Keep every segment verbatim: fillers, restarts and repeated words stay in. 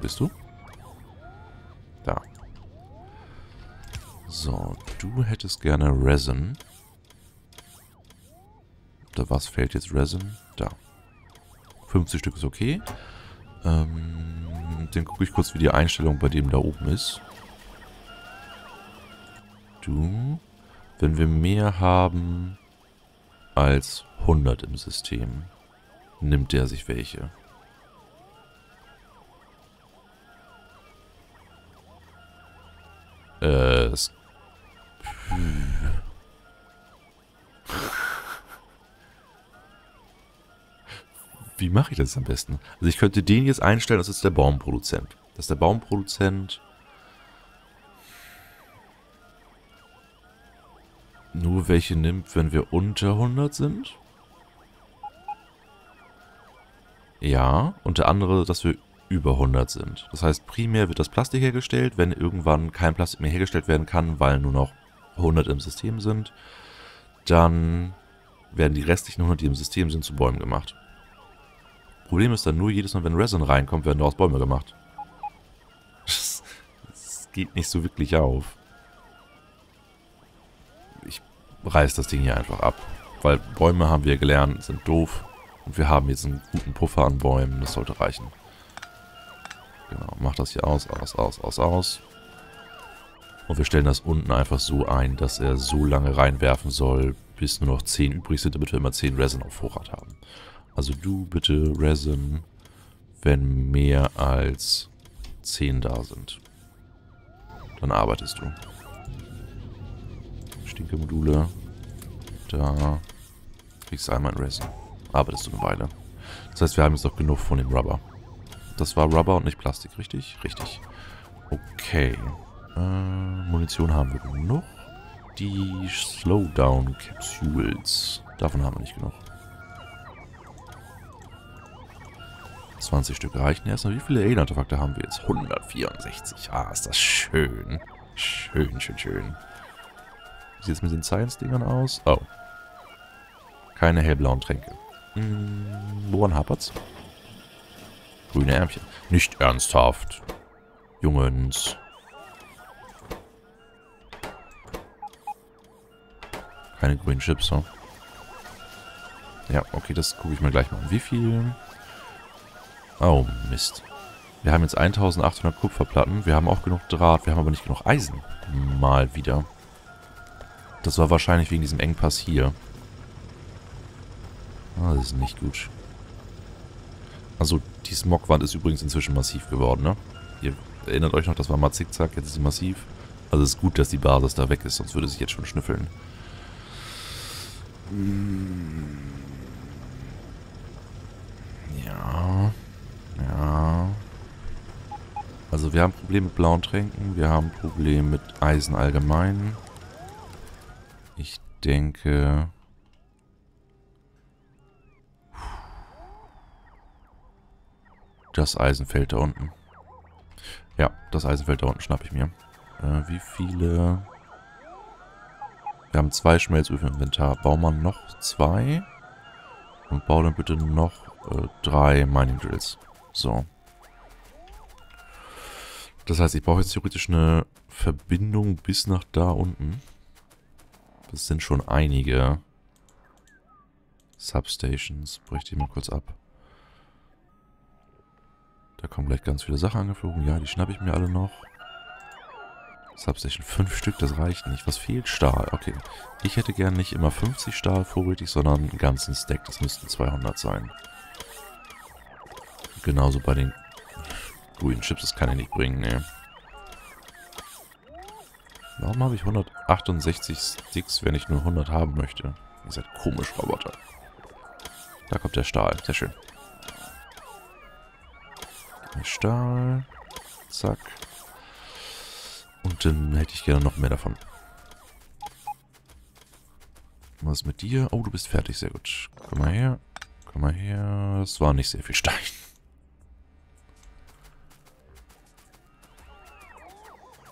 Bist du? Da. So, du hättest gerne Resin. Da was fehlt jetzt? Resin? Da. fünfzig Stück ist okay. Ähm, dann gucke ich kurz, wie die Einstellung bei dem da oben ist. Du. Wenn wir mehr haben als hundert im System, nimmt der sich welche. Äh, Wie mache ich das am besten? Also ich könnte den jetzt einstellen, das ist der Baumproduzent. Das ist der Baumproduzent. Nur welche nimmt, wenn wir unter hundert sind? Ja, und der andere, dass wir über hundert sind. Das heißt, primär wird das Plastik hergestellt, wenn irgendwann kein Plastik mehr hergestellt werden kann, weil nur noch hundert im System sind, dann werden die restlichen hundert, die im System sind, zu Bäumen gemacht. Problem ist dann nur, jedes Mal, wenn Resin reinkommt, werden daraus Bäume gemacht. Das, das geht nicht so wirklich auf. Ich reiß das Ding hier einfach ab, weil Bäume, haben wir gelernt, sind doof und wir haben jetzt einen guten Puffer an Bäumen, das sollte reichen. Genau, mach das hier aus, aus, aus, aus, aus. Und wir stellen das unten einfach so ein, dass er so lange reinwerfen soll, bis nur noch zehn übrig sind, damit wir immer zehn Resin auf Vorrat haben. Also du bitte Resin, wenn mehr als zehn da sind. Dann arbeitest du. Stinke-Module. Da kriegst du einmal ein Resin. Arbeitest du eine Weile. Das heißt, wir haben jetzt noch genug von dem Rubber. Das war Rubber und nicht Plastik, richtig? Richtig. Okay. Äh, Munition haben wir genug. Die Slowdown-Capsules. Davon haben wir nicht genug. zwanzig Stück reichen erstmal. Wie viele Alien-Artefakte haben wir jetzt? hundertvierundsechzig. Ah, ist das schön. Schön, schön, schön. Wie sieht es mit den Science-Dingern aus? Oh. Keine hellblauen Tränke. Hm, woran hapert's? Grüne Ärmchen. Nicht ernsthaft. Jungens. Keine grünen Chips, so. Ja, okay, das gucke ich mir gleich mal an. Wie viel? Oh, Mist. Wir haben jetzt eintausendachthundert Kupferplatten. Wir haben auch genug Draht. Wir haben aber nicht genug Eisen. Mal wieder. Das war wahrscheinlich wegen diesem Engpass hier. Ah, das ist nicht gut. Also, die Smogwand ist übrigens inzwischen massiv geworden, ne? Ihr erinnert euch noch, das war mal zickzack, jetzt ist sie massiv. Also es ist gut, dass die Basis da weg ist, sonst würde sie jetzt schon schnüffeln. Ja. Ja. Also wir haben Probleme mit blauen Tränken, wir haben Probleme mit Eisen allgemein. Ich denke... Das Eisen fällt da unten. Ja, das Eisen fällt da unten, schnapp ich mir. Äh, wie viele? Wir haben zwei Schmelzöfen im Inventar. Bauen wir noch zwei. Und bauen dann bitte noch äh, drei Mining Drills. So. Das heißt, ich brauche jetzt theoretisch eine Verbindung bis nach da unten. Das sind schon einige Substations. Breche ich mal kurz ab. Da kommen gleich ganz viele Sachen angeflogen. Ja, die schnappe ich mir alle noch. Substation fünf Stück, das reicht nicht. Was fehlt? Stahl. Okay. Ich hätte gern nicht immer fünfzig Stahl vorrätig, sondern einen ganzen Stack. Das müssten zweihundert sein. Genauso bei den grünen Chips. Das kann ich nicht bringen, ne. Warum habe ich hundertachtundsechzig Sticks, wenn ich nur hundert haben möchte? Ihr seid komisch, Roboter. Da kommt der Stahl. Sehr schön. Stahl. Zack. Und dann hätte ich gerne noch mehr davon. Was mit dir? Oh, du bist fertig. Sehr gut. Komm mal her. Komm mal her. Das war nicht sehr viel Stein.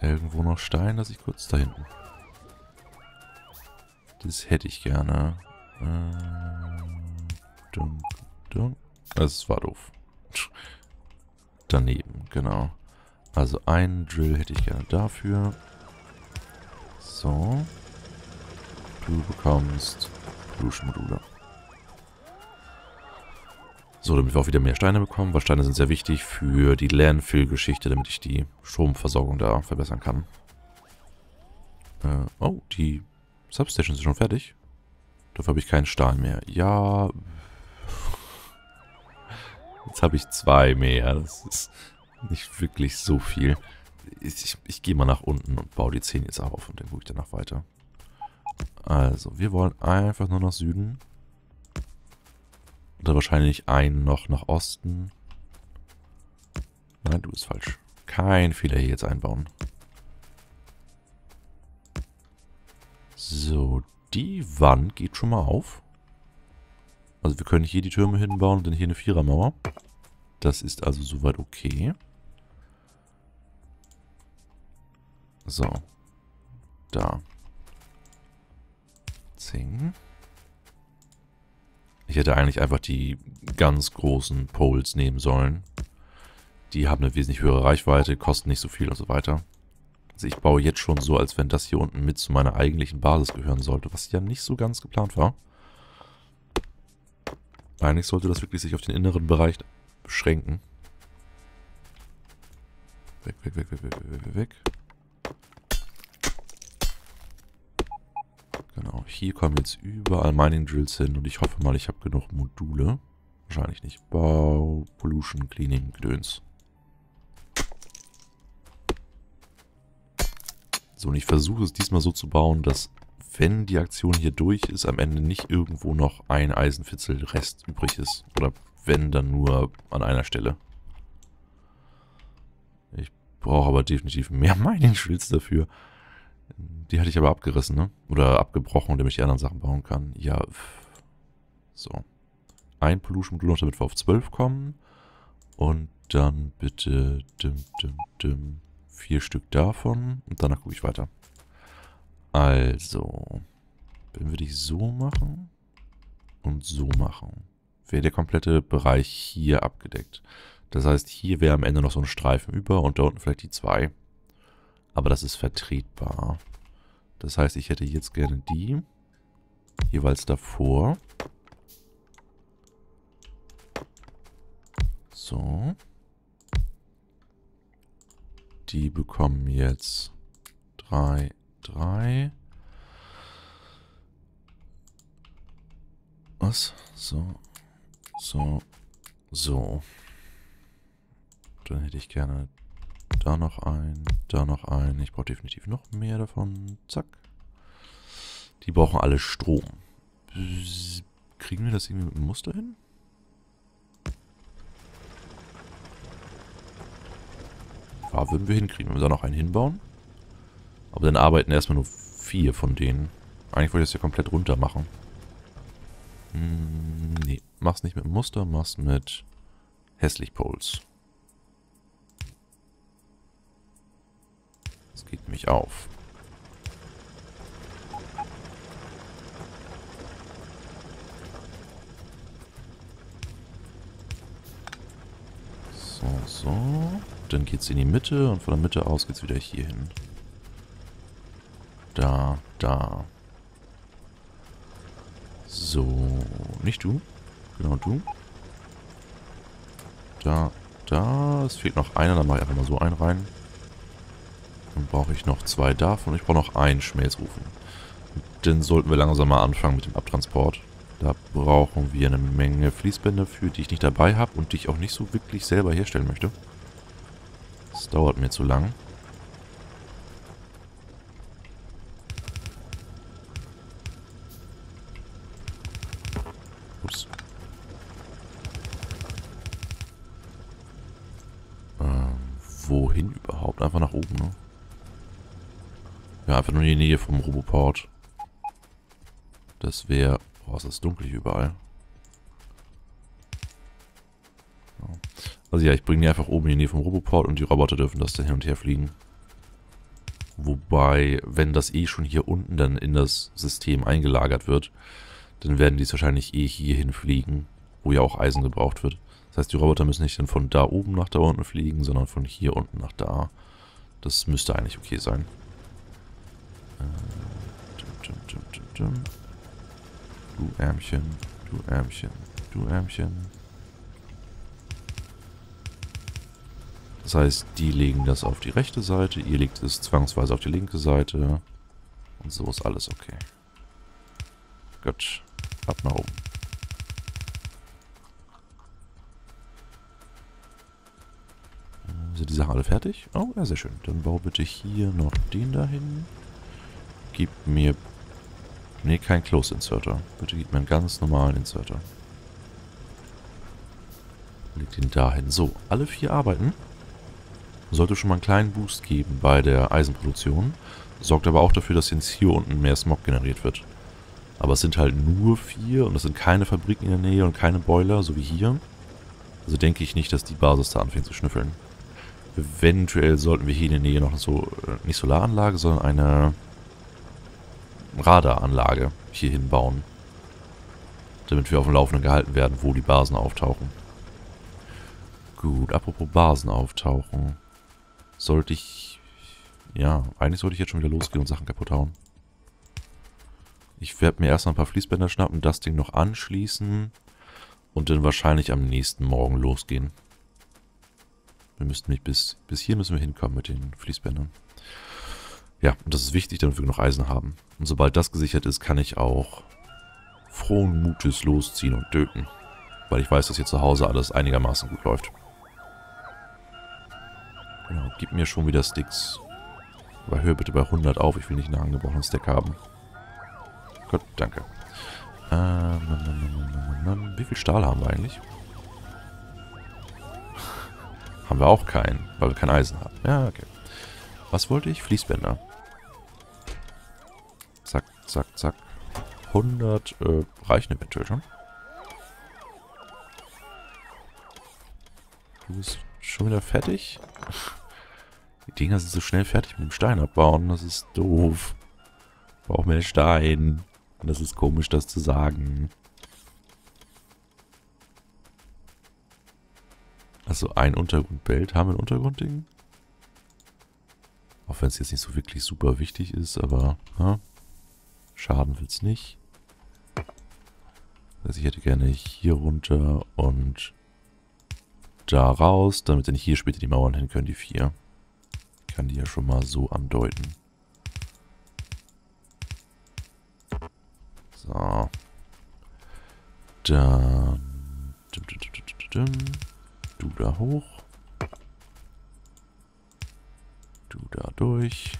Irgendwo noch Stein, dass ich kurz da hinten. Das hätte ich gerne. Ähm, dun, dun. Das war doof. daneben, genau. Also einen Drill hätte ich gerne dafür. So. Du bekommst Duschmodule. So, damit wir auch wieder mehr Steine bekommen, weil Steine sind sehr wichtig für die Landfill-Geschichte, damit ich die Stromversorgung da verbessern kann. Äh, oh, die Substations sind schon fertig. Dafür habe ich keinen Stahl mehr. Ja. Jetzt habe ich zwei mehr. Das ist nicht wirklich so viel. Ich, ich, ich gehe mal nach unten und baue die zehn jetzt auf und dann gucke ich danach weiter. Also, wir wollen einfach nur nach Süden. Oder wahrscheinlich einen noch nach Osten. Nein, du bist falsch. Kein Fehler hier jetzt einbauen. So, die Wand geht schon mal auf. Also wir können hier die Türme hinbauen und dann hier eine Vierermauer. Das ist also soweit okay. So. Da. Zing. Ich hätte eigentlich einfach die ganz großen Poles nehmen sollen. Die haben eine wesentlich höhere Reichweite, kosten nicht so viel und so weiter. Also ich baue jetzt schon so, als wenn das hier unten mit zu meiner eigentlichen Basis gehören sollte, was ja nicht so ganz geplant war. Eigentlich sollte das wirklich sich auf den inneren Bereich beschränken. Weg, weg, weg, weg, weg, weg, weg. Genau, hier kommen jetzt überall Mining Drills hin und ich hoffe mal, ich habe genug Module. Wahrscheinlich nicht. Bau, Pollution, Cleaning, Gedöns. So, und ich versuche es diesmal so zu bauen, dass, wenn die Aktion hier durch ist, am Ende nicht irgendwo noch ein Eisenfitzel Rest übrig ist. Oder wenn, dann nur an einer Stelle. Ich brauche aber definitiv mehr Mining Drills dafür. Die hatte ich aber abgerissen, ne? Oder abgebrochen, damit ich die anderen Sachen bauen kann. Ja, pff. So. Ein Pollution-Modul noch, damit wir auf zwölf kommen. Und dann bitte dim, dim, dim, vier Stück davon. Und danach gucke ich weiter. Also. Wenn wir dich so machen und so machen, wäre der komplette Bereich hier abgedeckt. Das heißt, hier wäre am Ende noch so ein Streifen über und da unten vielleicht die zwei. Aber das ist vertretbar. Das heißt, ich hätte jetzt gerne die jeweils davor. So. Die bekommen jetzt drei, drei. Was? So. So. So. Dann hätte ich gerne da noch ein, da noch ein. Ich brauche definitiv noch mehr davon. Zack. Die brauchen alle Strom. Kriegen wir das irgendwie mit einem Muster hin? Ja, würden wir hinkriegen, wenn wir da noch einen hinbauen. Aber dann arbeiten erstmal nur vier von denen. Eigentlich wollte ich das ja komplett runter machen. Hm, nee, mach's nicht mit einem Muster, mach's mit hässlich Poles. Das geht nämlich auf. So, so. Dann geht's in die Mitte und von der Mitte aus geht's wieder hier hin. Da, da. So. Nicht du. Genau du. Da, da. Es fehlt noch einer. Dann mache ich einfach mal so einen rein. Dann brauche ich noch zwei davon. Ich brauche noch einen Schmelzofen. Dann sollten wir langsam mal anfangen mit dem Abtransport. Da brauchen wir eine Menge Fließbänder für, die ich nicht dabei habe und die ich auch nicht so wirklich selber herstellen möchte. Das dauert mir zu lang. Ups. Ähm, wohin überhaupt? Einfach nach oben, ne? Ja, einfach nur in die Nähe vom Roboport. Das wäre... Boah, es ist dunkel hier überall. So. Also ja, ich bringe die einfach oben in die Nähe vom Roboport und die Roboter dürfen das dann hin und her fliegen. Wobei, wenn das eh schon hier unten dann in das System eingelagert wird, dann werden die es wahrscheinlich eh hierhin fliegen, wo ja auch Eisen gebraucht wird. Das heißt, die Roboter müssen nicht dann von da oben nach da unten fliegen, sondern von hier unten nach da. Das müsste eigentlich okay sein. Du Ärmchen, du Ärmchen, du Ärmchen. Das heißt, die legen das auf die rechte Seite, ihr legt es zwangsweise auf die linke Seite. Und so ist alles okay. Gut, ab nach oben. Sind die Sachen alle fertig? Oh, ja, sehr schön. Dann bau bitte hier noch den dahin. Gib mir... Ne, kein Close-Inserter. Bitte gib mir einen ganz normalen Inserter. Leg den dahin. So, alle vier arbeiten. Sollte schon mal einen kleinen Boost geben bei der Eisenproduktion. Sorgt aber auch dafür, dass jetzt hier unten mehr Smog generiert wird. Aber es sind halt nur vier und es sind keine Fabriken in der Nähe und keine Boiler, so wie hier. Also denke ich nicht, dass die Basis da anfängt zu schnüffeln. Eventuell sollten wir hier in der Nähe noch so, nicht Solaranlage, sondern eine Radaranlage hier hinbauen. Damit wir auf dem Laufenden gehalten werden, wo die Basen auftauchen. Gut, apropos Basen auftauchen. Sollte ich... Ja, eigentlich sollte ich jetzt schon wieder losgehen und Sachen kaputt hauen. Ich werde mir erstmal ein paar Fließbänder schnappen, das Ding noch anschließen und dann wahrscheinlich am nächsten Morgen losgehen. Wir müssten nicht bis, bis hier müssen wir hinkommen mit den Fließbändern. Ja, und das ist wichtig, damit wir genug Eisen haben. Und sobald das gesichert ist, kann ich auch frohen Mutes losziehen und töten. Weil ich weiß, dass hier zu Hause alles einigermaßen gut läuft. Genau, gib mir schon wieder Sticks. Aber hör bitte bei hundert auf, ich will nicht einen angebrochenen Stack haben. Gott, danke. Ähm, wie viel Stahl haben wir eigentlich? Haben wir auch keinen, weil wir kein Eisen haben. Ja, okay. Was wollte ich? Fließbänder. Zack, zack, zack. hundert äh, reichen eventuell schon. Du bist schon wieder fertig? Die Dinger sind so schnell fertig mit dem Stein abbauen. Das ist doof. Ich brauche mehr Stein. Und das ist komisch, das zu sagen. Achso, ein Untergrundbild. Haben wir ein Untergrundding? Auch wenn es jetzt nicht so wirklich super wichtig ist, aber ja, schaden will es nicht. Also ich hätte gerne hier runter und da raus, damit dann hier später die Mauern hin können, die vier. Ich kann die ja schon mal so andeuten. So. Dann. Du da hoch. Du da durch.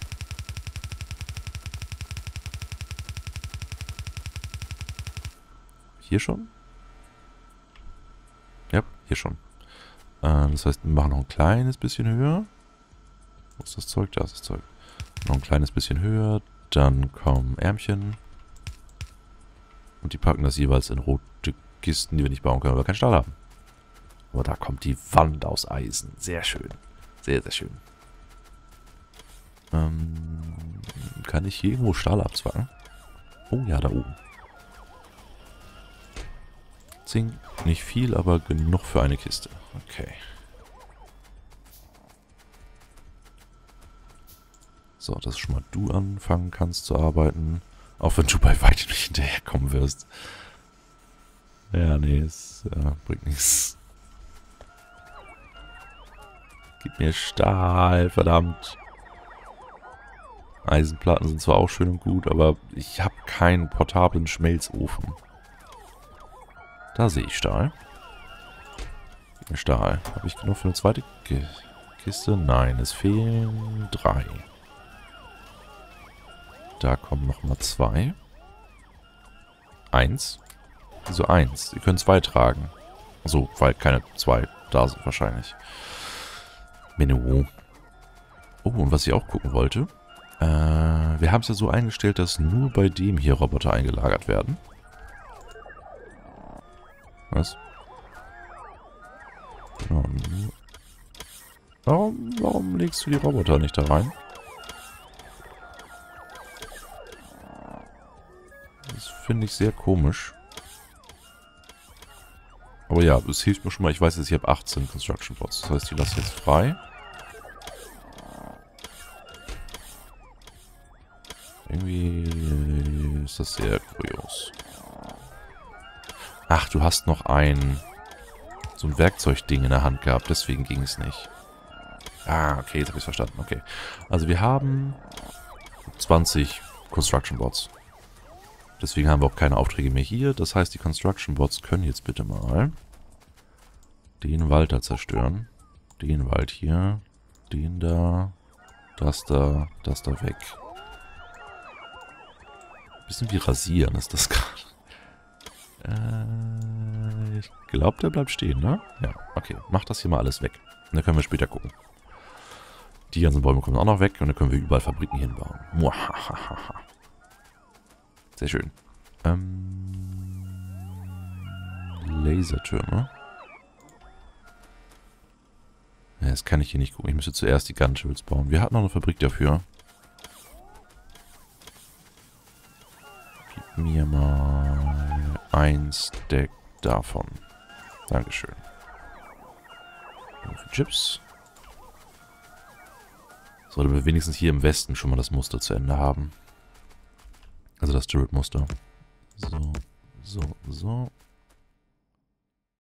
Hier schon? Ja, hier schon. Äh, das heißt, wir machen noch ein kleines bisschen höher. Wo ist das Zeug? Da ist das Zeug. Noch ein kleines bisschen höher. Dann kommen Ärmchen. Und die packen das jeweils in rote Kisten, die wir nicht bauen können, weil wir keinen Stahl haben. Aber da kommt die Wand aus Eisen. Sehr schön. Sehr, sehr schön. Ähm, kann ich hier irgendwo Stahl abzwacken? Oh ja, da oben. Zink. Nicht viel, aber genug für eine Kiste. Okay. So, dass schon mal du anfangen kannst zu arbeiten. Auch wenn du bei weitem nicht hinterherkommen wirst. Ja, nee, es äh, bringt nichts. Gib mir Stahl, verdammt. Eisenplatten sind zwar auch schön und gut, aber ich habe keinen portablen Schmelzofen. Da sehe ich Stahl. Gib mir Stahl. Habe ich genug für eine zweite Kiste? Nein, es fehlen drei. Da kommen nochmal zwei. Eins. Wieso eins? Ihr könnt zwei tragen. Also, weil keine zwei da sind wahrscheinlich. Menü. Oh, und was ich auch gucken wollte. Äh, wir haben es ja so eingestellt, dass nur bei dem hier Roboter eingelagert werden. Was? Warum, warum legst du die Roboter nicht da rein? Finde ich sehr komisch. Aber Aber ja, das hilft mir schon mal. Ich weiß jetzt, ich habe achtzehn Construction Bots. Das heißt, die lasse ich jetzt frei. Irgendwie ist das sehr kurios. Ach, du hast noch ein... so ein Werkzeugding in der Hand gehabt. Deswegen ging es nicht. Ah, okay, jetzt habe ich es verstanden. Okay. Also wir haben zwanzig Construction Bots. Deswegen haben wir auch keine Aufträge mehr hier. Das heißt, die Construction Bots können jetzt bitte mal den Wald da zerstören. Den Wald hier. Den da. Das da. Das da weg. Bisschen wie rasieren ist das gerade. Äh, ich glaube, der bleibt stehen, ne? Ja, okay. Mach das hier mal alles weg. Und dann können wir später gucken. Die ganzen Bäume kommen auch noch weg und dann können wir überall Fabriken hinbauen. Muahahaha. Sehr schön. Ähm, Lasertürme. Ja, das kann ich hier nicht gucken. Ich müsste zuerst die Gunshields bauen. Wir hatten noch eine Fabrik dafür. Gib mir mal ein Stack davon. Dankeschön. Für Chips. Sollten wir wenigstens hier im Westen schon mal das Muster zu Ende haben. Also das Turret-Muster. So, so, so.